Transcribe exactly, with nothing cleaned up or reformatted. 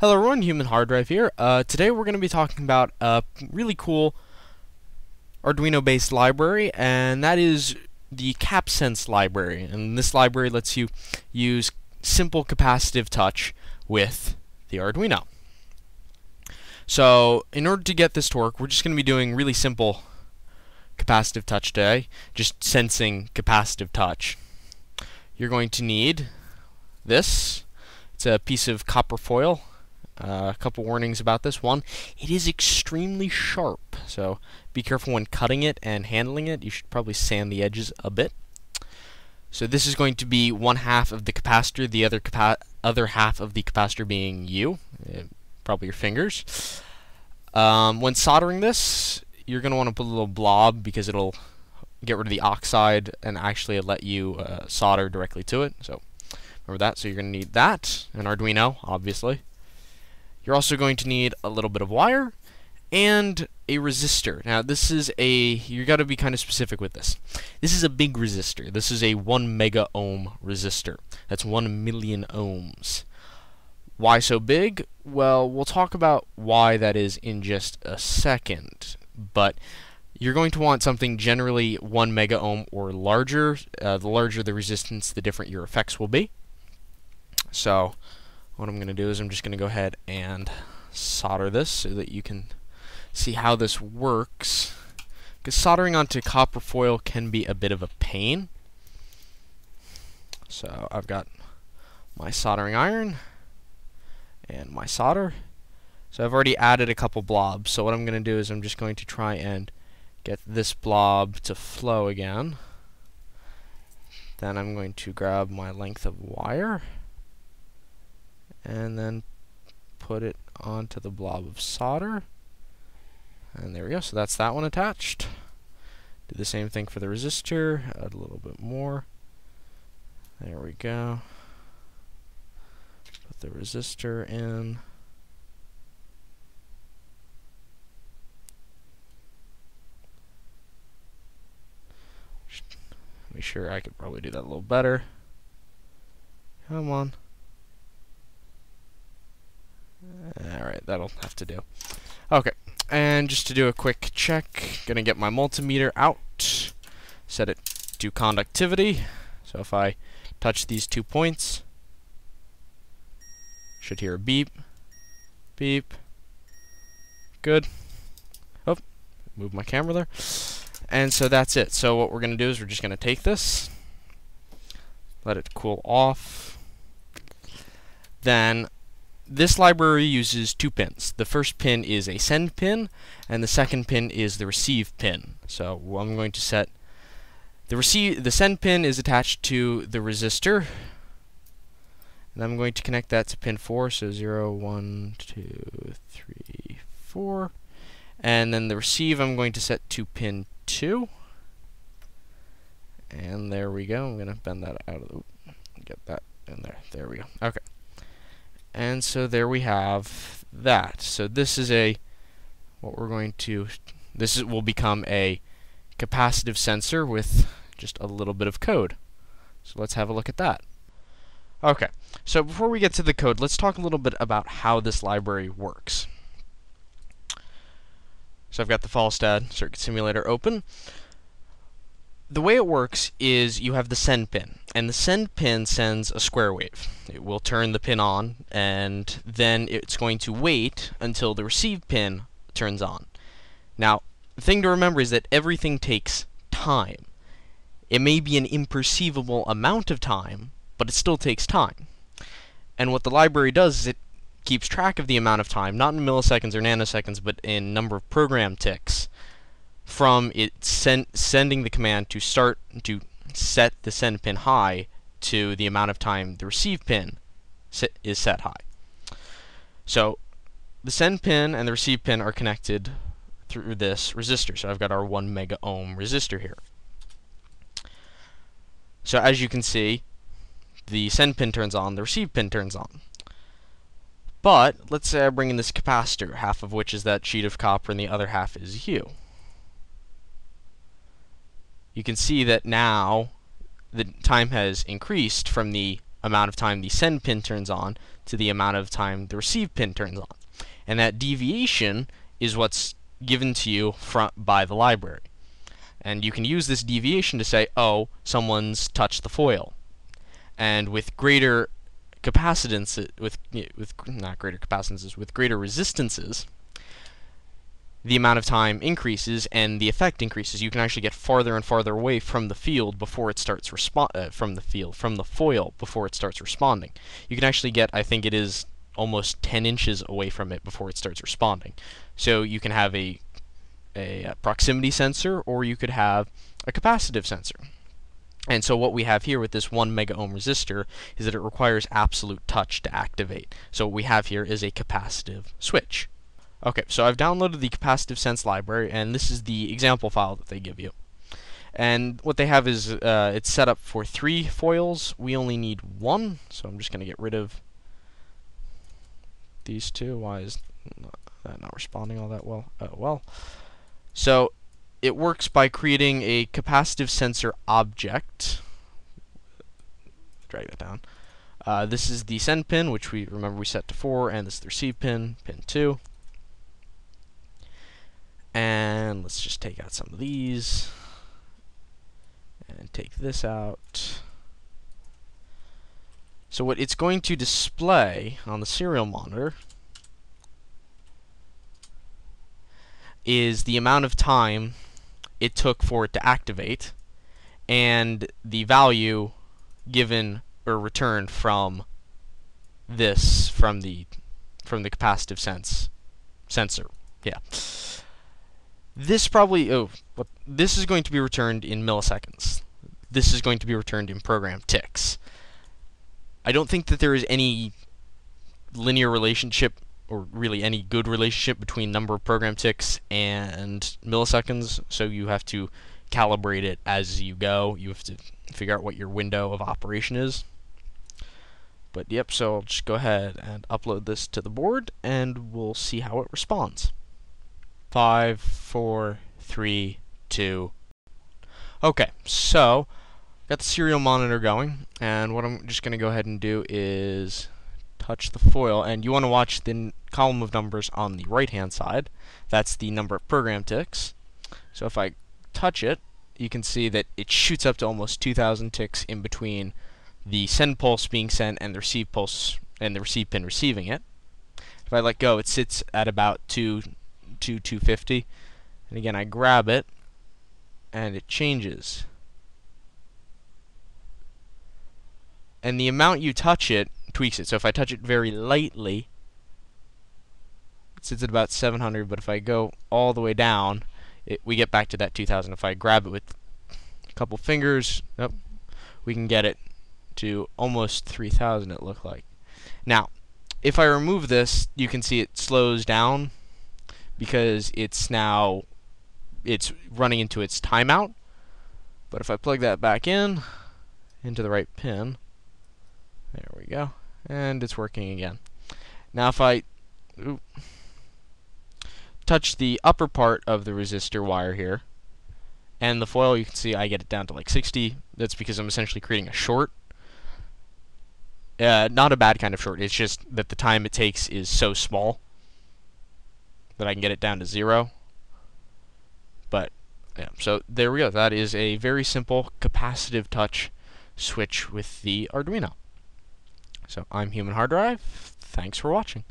Hello everyone, humanHardDrive here. Uh, today we're going to be talking about a really cool Arduino-based library, and that is the CapSense library. And this library lets you use simple capacitive touch with the Arduino. So, in order to get this to work, we're just going to be doing really simple capacitive touch today, just sensing capacitive touch. You're going to need this. It's a piece of copper foil. Uh, a couple warnings about this. One, it is extremely sharp, so be careful when cutting it and handling it. You should probably sand the edges a bit. So this is going to be one half of the capacitor, the other capa other half of the capacitor being you, uh, probably your fingers. Um, when soldering this, you're going to want to put a little blob because it'll get rid of the oxide and actually let you uh, solder directly to it. So remember that. So you're going to need that, an Arduino, obviously. You're also going to need a little bit of wire and a resistor. Now this is a, you got to be kind of specific with this. This is a big resistor. This is a one mega ohm resistor. That's one million ohms. Why so big? Well, we'll talk about why that is in just a second. But you're going to want something generally one mega ohm or larger. Uh, the larger the resistance, the different your effects will be. So what I'm going to do is I'm just going to go ahead and solder this so that you can see how this works, because soldering onto copper foil can be a bit of a pain. So I've got my soldering iron and my solder. So I've already added a couple blobs. So what I'm going to do is I'm just going to try and get this blob to flow again. Then I'm going to grab my length of wire and then put it onto the blob of solder, and there we go. So that's that one attached. Do the same thing for the resistor, add a little bit more. There we go. Put the resistor in. Be sure, I could probably do that a little better. Come on. Alright, that'll have to do. Okay, and just to do a quick check, gonna get my multimeter out, set it to conductivity. So if I touch these two points, should hear a beep, beep. Good. Oh, move my camera there. And so that's it. So what we're gonna do is we're just gonna take this, let it cool off, then this library uses two pins. The first pin is a send pin, and the second pin is the receive pin. So I'm going to set the receive. The send pin is attached to the resistor, and I'm going to connect that to pin four. So zero, one, two, three, four, and then the receive I'm going to set to pin two. And there we go. I'm going to bend that out of the. Get that in there. There we go. Okay. And so there we have that. So this is a, what we're going to, this is, will become a capacitive sensor with just a little bit of code. So let's have a look at that. Okay, so before we get to the code, let's talk a little bit about how this library works. So I've got the Falstad circuit simulator open. The way it works is you have the send pin, and the send pin sends a square wave. It will turn the pin on, and then it's going to wait until the receive pin turns on. Now, the thing to remember is that everything takes time. It may be an imperceivable amount of time, but it still takes time. And what the library does is it keeps track of the amount of time, not in milliseconds or nanoseconds, but in number of program ticks, from it sen sending the command to start to set the send pin high to the amount of time the receive pin set is set high. So the send pin and the receive pin are connected through this resistor. So I've got our one mega ohm resistor here. So as you can see, the send pin turns on, the receive pin turns on. But let's say I bring in this capacitor, half of which is that sheet of copper and the other half is you. You can see that now the time has increased from the amount of time the send pin turns on to the amount of time the receive pin turns on. And that deviation is what's given to you from, by the library. And you can use this deviation to say, oh, someone's touched the foil. And with greater capacitance, with, with not greater capacitances, with greater resistances, the amount of time increases and the effect increases. You can actually get farther and farther away from the field before it starts respond uh, from the field from the foil before it starts responding. You can actually get, I think it is almost ten inches away from it before it starts responding. So you can have a a proximity sensor, or you could have a capacitive sensor. And so what we have here with this one mega ohm resistor is that it requires absolute touch to activate. So what we have here is a capacitive switch. Okay, so I've downloaded the capacitive sense library, and this is the example file that they give you. And what they have is uh, it's set up for three foils. We only need one, so I'm just going to get rid of these two. Why is that not responding all that well? Oh well. So it works by creating a capacitive sensor object. Drag that down. Uh, this is the send pin, which we remember we set to four, and this is the receive pin, pin two. And let's just take out some of these and take this out. So what it's going to display on the serial monitor is the amount of time it took for it to activate and the value given or returned from this from the from the capacitive sense sensor. Yeah. This probably, oh, but this is going to be returned in milliseconds. This is going to be returned in program ticks. I don't think that there is any linear relationship, or really any good relationship, between number of program ticks and milliseconds, so you have to calibrate it as you go. You have to figure out what your window of operation is. But yep, so I'll just go ahead and upload this to the board, and we'll see how it responds. Five, four, three, two. Okay, so got the serial monitor going, and what I'm just going to go ahead and do is touch the foil, and you want to watch the column of numbers on the right-hand side. That's the number of program ticks. So if I touch it, you can see that it shoots up to almost two thousand ticks in between the send pulse being sent and the receive pulse and the receive pin receiving it. If I let go, it sits at about two. to two fifty, and again I grab it and it changes, and the amount you touch it tweaks it. So if I touch it very lightly, it sits at about seven hundred, but if I go all the way down, it, we get back to that two thousand. If I grab it with a couple fingers, nope, we can get it to almost three thousand, it looked like. Now if I remove this, you can see it slows down because it's now it's running into its timeout. But if I plug that back in into the right pin, there we go, and it's working again. Now if I ooh, touch the upper part of the resistor wire here and the foil, you can see I get it down to like sixty. That's because I'm essentially creating a short. Uh, not a bad kind of short, it's just that the time it takes is so small that I can get it down to zero. But yeah, so there we go. That is a very simple capacitive touch switch with the Arduino. So I'm humanHardDrive. Thanks for watching.